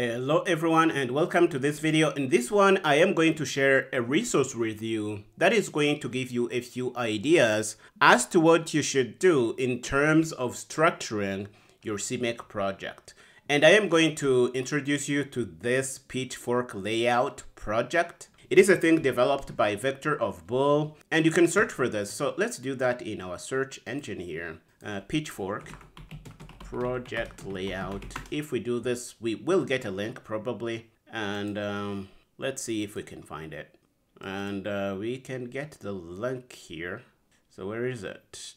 Hello everyone and welcome to this video. In this one I am going to share a resource with you that is going to give you a few ideas as to what you should do in terms of structuring your CMake project. And I am going to introduce you to this Pitchfork layout project. It is a thing developed by Vector of Bool and you can search for this. So let's do that in our search engine here, Pitchfork project layout. If we do this, we will get a link probably, and let's see if we can find it. And we can get the link here. So where is it?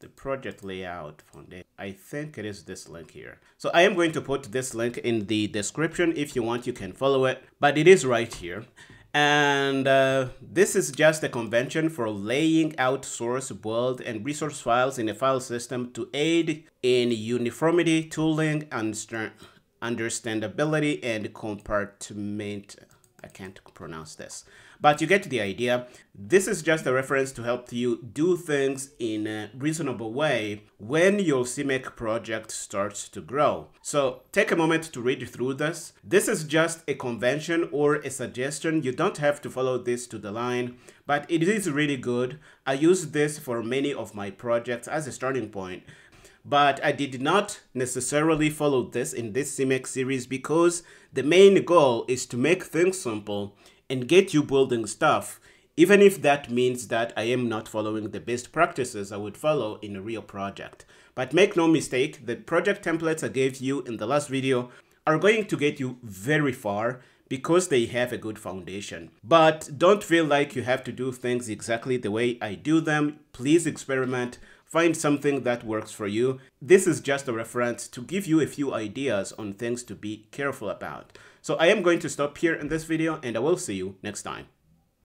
The project layout foundation. I think it is this link here. So I am going to put this link in the description. If you want, you can follow it, but it is right here. And this is just a convention for laying out source, build, and resource files in a file system to aid in uniformity, tooling, understandability, and compartment. I can't pronounce this, but you get the idea. This is just a reference to help you do things in a reasonable way when your CMake project starts to grow. So take a moment to read through this. This is just a convention or a suggestion. You don't have to follow this to the line, but it is really good. I use this for many of my projects as a starting point. But I did not necessarily follow this in this CMake series because the main goal is to make things simple and get you building stuff, even if that means that I am not following the best practices I would follow in a real project. But make no mistake, the project templates I gave you in the last video are going to get you very far because they have a good foundation. But don't feel like you have to do things exactly the way I do them. Please experiment. Find something that works for you. This is just a reference to give you a few ideas on things to be careful about. So I am going to stop here in this video and I will see you next time.